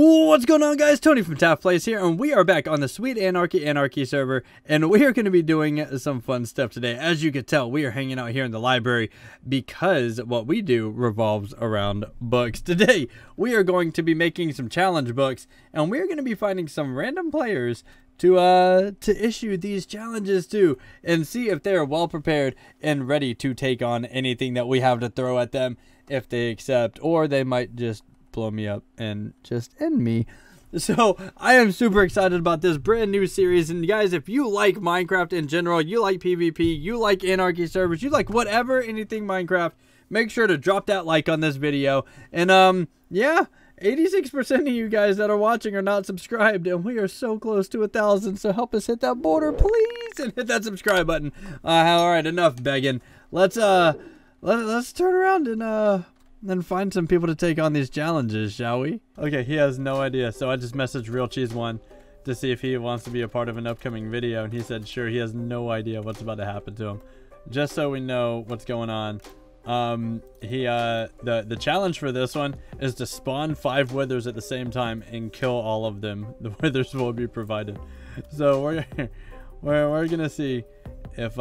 What's going on, guys? Tony from TAF Plays here, and we are back on the Sweet Anarchy server, and we are going to be doing some fun stuff today. As you can tell, we are hanging out here in the library because what we do revolves around books. Today, we are going to be making some challenge books, and we are going to be finding some random players to issue these challenges to and see if they're well prepared and ready to take on anything that we have to throw at them if they accept, or they might just blow me up and just end me. So I am super excited about this brand new series, and guys, if you like Minecraft in general, you like PvP, you like anarchy servers, you like whatever, anything Minecraft, make sure to drop that like on this video. And yeah, 86% of you guys that are watching are not subscribed, and we are so close to 1,000, so help us hit that border, please, and hit that subscribe button. All right, enough begging. Let's turn around and find some people to take on these challenges, shall we? Okay, he has no idea, so I just messaged Real Cheese1 to see if he wants to be a part of an upcoming video, and he said sure. He has no idea what's about to happen to him. Just so we know what's going on, the challenge for this one is to spawn 5 withers at the same time and kill all of them. The withers will be provided. So we're gonna see if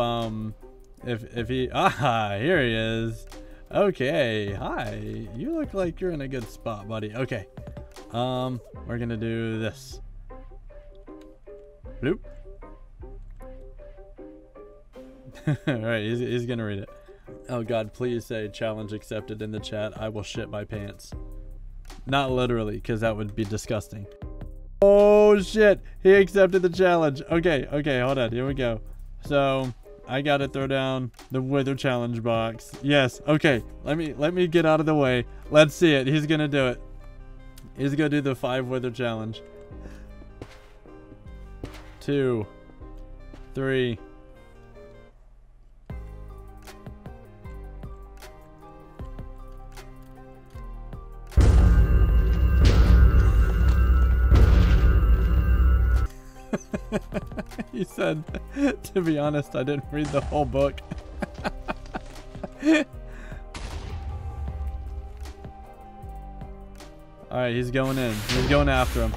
he, here he is. Okay, hi, you look like you're in a good spot, buddy. Okay, we're gonna do this. Bloop. All right, he's gonna read it. Oh god, please say challenge accepted in the chat. I will shit my pants. Not literally, because that would be disgusting. Oh shit, he accepted the challenge. Okay, hold on, here we go. So I gotta throw down the wither challenge box. Yes, okay, let me get out of the way. Let's see it. He's gonna do it. He's gonna do the 5 wither challenge. 2, 3. He said, to be honest, I didn't read the whole book. Alright, he's going in. He's going after him.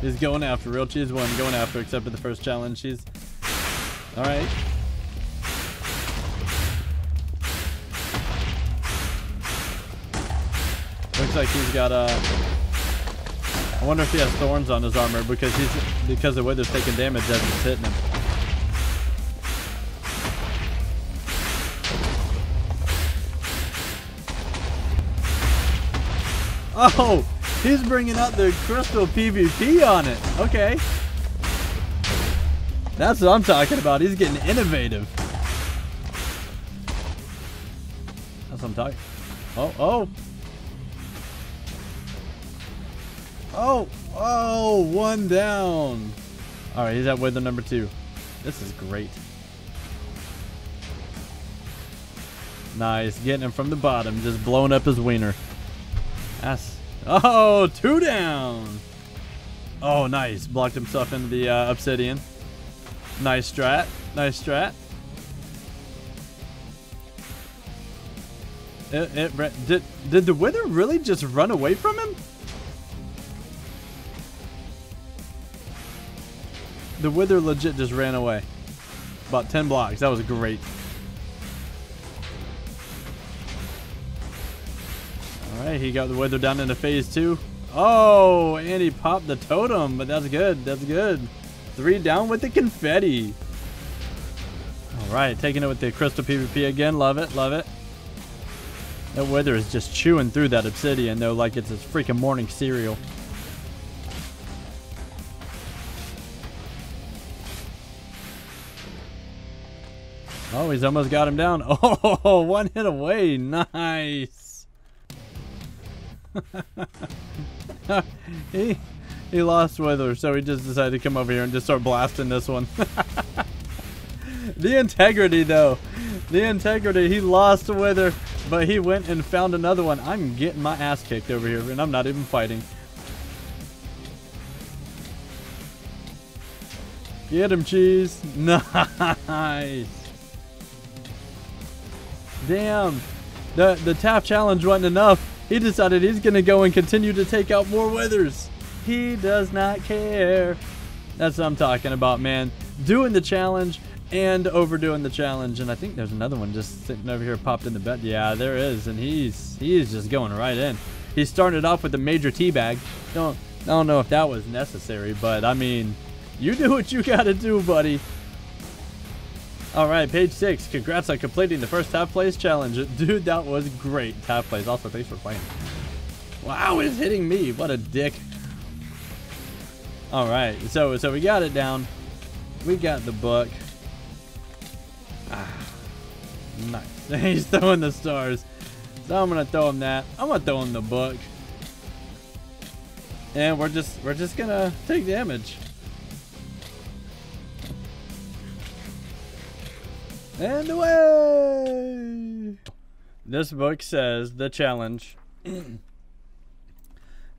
He's going after Real Cheese1, going after, except for the first challenge. He's alright. Looks like he's got a, I wonder if he has thorns on his armor because the wither's taking damage as it's hitting him. Oh, he's bringing out the crystal PvP on it. Okay, that's what I'm talking about. He's getting innovative. That's what I'm talking. Oh. Oh, one down. All right, he's at wither number 2. This is great. Nice, getting him from the bottom, just blowing up his wiener. That's, oh, 2 down. Oh, nice, blocked himself into the obsidian. Nice strat, nice strat. Did the wither really just run away from him? The wither legit just ran away. About 10 blocks. That was great. Alright, he got the wither down into phase 2. Oh, and he popped the totem, but that's good. That's good. 3 down with the confetti. Alright, taking it with the crystal PvP again. Love it, love it. That wither is just chewing through that obsidian, though, like it's his freaking morning cereal. Oh, he's almost got him down. Oh, 1 hit away. Nice. he lost wither, so he just decided to come over here and just start blasting this one. The integrity, though. The integrity. He lost wither, but he went and found another one. I'm getting my ass kicked over here, and I'm not even fighting. Get him, cheese. Nice. Damn, the TAF challenge wasn't enough. He decided he's gonna go and continue to take out more withers. He does not care. That's what I'm talking about, man. Doing the challenge and overdoing the challenge. And I think there's another one just sitting over here popped in the bed. Yeah, there is. And he's just going right in. He started off with a major teabag. I don't know if that was necessary, but I mean, you do what you gotta do, buddy. All right, page 6. Congrats on completing the first TAF Plays challenge. Dude, that was great. TAF Plays. Also, thanks for playing. Wow, it's hitting me. What a dick. All right, so we got it down. We got the book. Ah, nice. He's throwing the stars. So I'm gonna throw him that. I'm gonna throw him the book. And we're just gonna take damage. And away! This book says the challenge.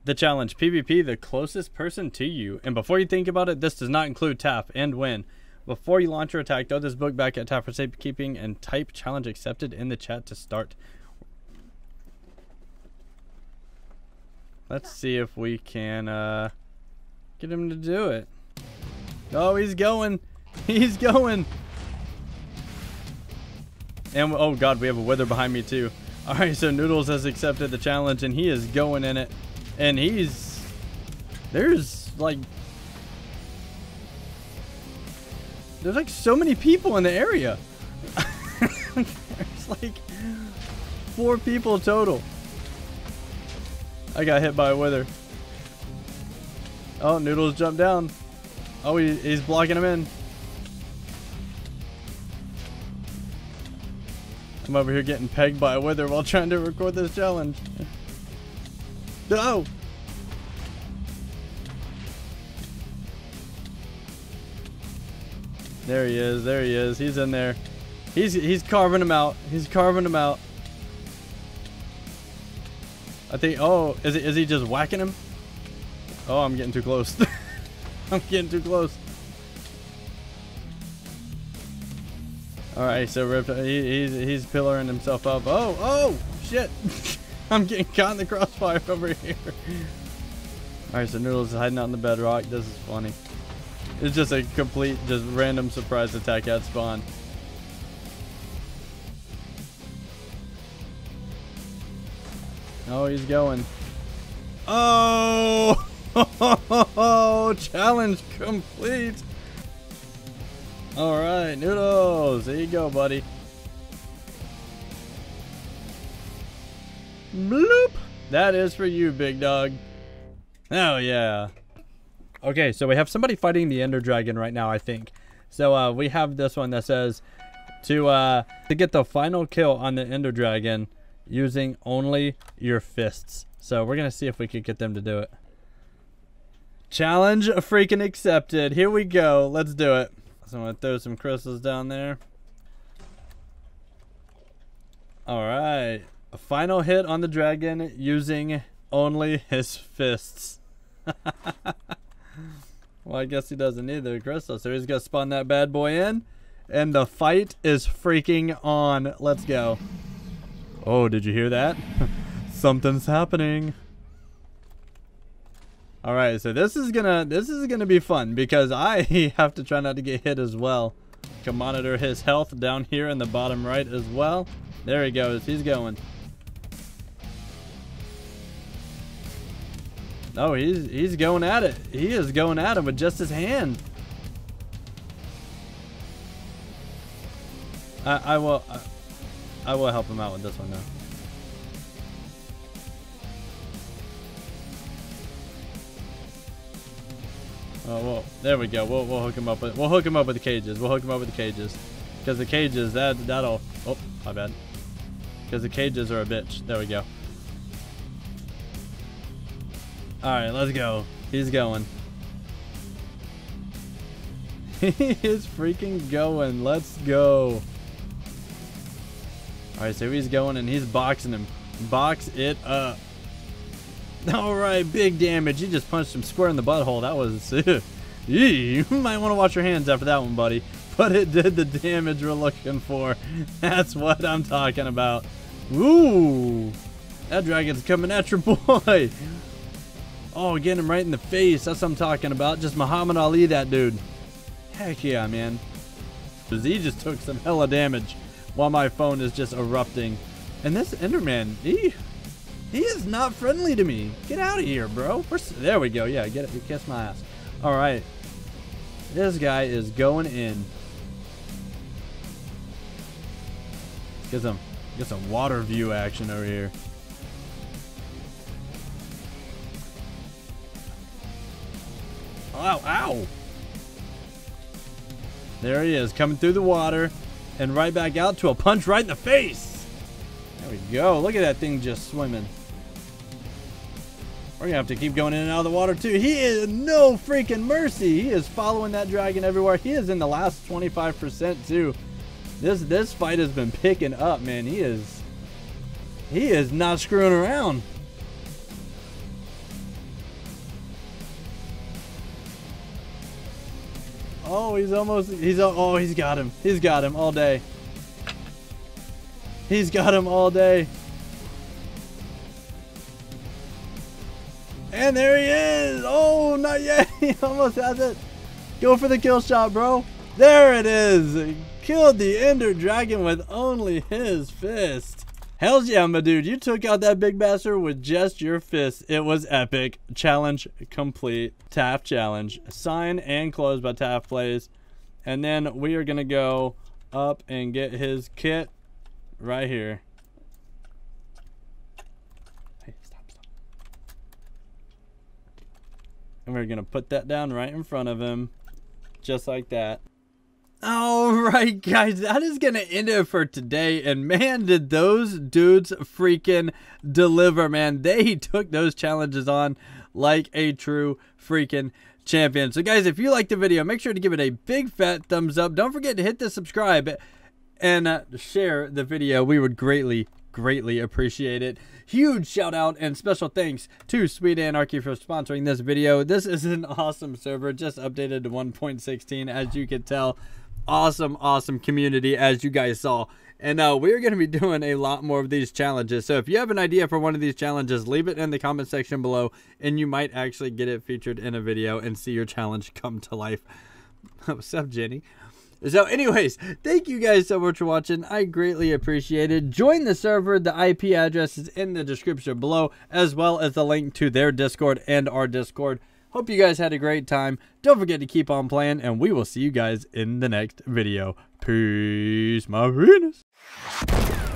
The challenge, PvP the closest person to you. And before you think about it, this does not include tap and win. Before you launch your attack, throw this book back at TAF for safekeeping and type challenge accepted in the chat to start. Let's see if we can get him to do it. Oh, he's going. He's going. And oh God, we have a wither behind me too. All right, so Noodles has accepted the challenge and he is going in it. And there's like so many people in the area. There's like 4 people total. I got hit by a wither. Oh, Noodles jumped down. Oh, he's blocking him in. I'm over here getting pegged by a wither while trying to record this challenge. No! There he is, he's in there. He's carving him out, I think, oh, is he just whacking him? Oh, I'm getting too close. All right, so ripped, he's pillaring himself up. Oh, shit. I'm getting caught in the crossfire over here. All right, so Noodles is hiding out in the bedrock. This is funny. It's just a complete, just random surprise attack at spawn. Oh, he's going. Oh, challenge complete. All right, Noodles, there you go, buddy. Bloop. That is for you, big dog. Oh yeah. Okay, so we have somebody fighting the Ender Dragon right now, I think. So we have this one that says to get the final kill on the Ender Dragon using only your fists. So we're gonna see if we could get them to do it. Challenge freaking accepted. Here we go. Let's do it. So I'm gonna throw some crystals down there. All right. A final hit on the dragon using only his fists. Well, I guess he doesn't need the crystal, so he's gonna spawn that bad boy in, and the fight is freaking on. Let's go. Oh, did you hear that? Something's happening. All right, so this is gonna be fun because I have to try not to get hit as well. Can monitor his health down here in the bottom right as well. There he goes. He's going. Oh, he's going at it. He is going at him with just his hand. I will help him out with this one now. Oh, whoa. There we go. We'll hook him up with the cages. Because the cages that'll oh, my bad. Because the cages are a bitch. There we go. All right, let's go. He's going. He is freaking going. Let's go. All right, so he's going and he's boxing him. Box it up. All right, big damage. You just punched him square in the butthole. That was... You might want to watch your hands after that one, buddy. But it did the damage we're looking for. That's what I'm talking about. Ooh. That dragon's coming at your boy. Oh, getting him right in the face. That's what I'm talking about. Just Muhammad Ali, that dude. Heck yeah, man. He just took some hella damage while my phone is just erupting. And this Enderman, he is not friendly to me. Get out of here, bro. There we go. Yeah, get it. You kiss my ass. All right. This guy is going in. Get some water view action over here. Ow, ow. There he is, coming through the water and right back out to a punch right in the face. There we go. Look at that thing just swimming. We're going to have to keep going in and out of the water too. He is no freaking mercy. He is following that dragon everywhere. He is in the last 25% too. This fight has been picking up, man. He is not screwing around. Oh, he's got him. He's got him all day. He's got him all day. And there he is. Oh, not yet. He almost has it. Go for the kill shot, bro. There it is. Killed the Ender Dragon with only his fist. Hells yeah, my dude. You took out that big bastard with just your fist. It was epic. Challenge complete. TAF challenge. Sign and close by TAF Plays. And then we are going to go up and get his kit right here. Hey, stop, stop. And we're going to put that down right in front of him. Just like that. Alright guys, that is gonna end it for today, and man, did those dudes freaking deliver, man. They took those challenges on like a true freaking champion. So guys, if you liked the video, make sure to give it a big fat thumbs up. Don't forget to hit the subscribe and share the video. We would greatly appreciate it. Huge shout out and special thanks to Sweet Anarchy for sponsoring this video. This is an awesome server, just updated to 1.16, as you can tell. Awesome community, as you guys saw, and we're going to be doing a lot more of these challenges. So if you have an idea for one of these challenges, leave it in the comment section below, and you might actually get it featured in a video and see your challenge come to life. What's up, Jenny? So anyways, thank you guys so much for watching. I greatly appreciate it. Join the server. The IP address is in the description below, as well as the link to their Discord and our Discord. Hope you guys had a great time. Don't forget to keep on playing, and we will see you guys in the next video. Peace, my friends.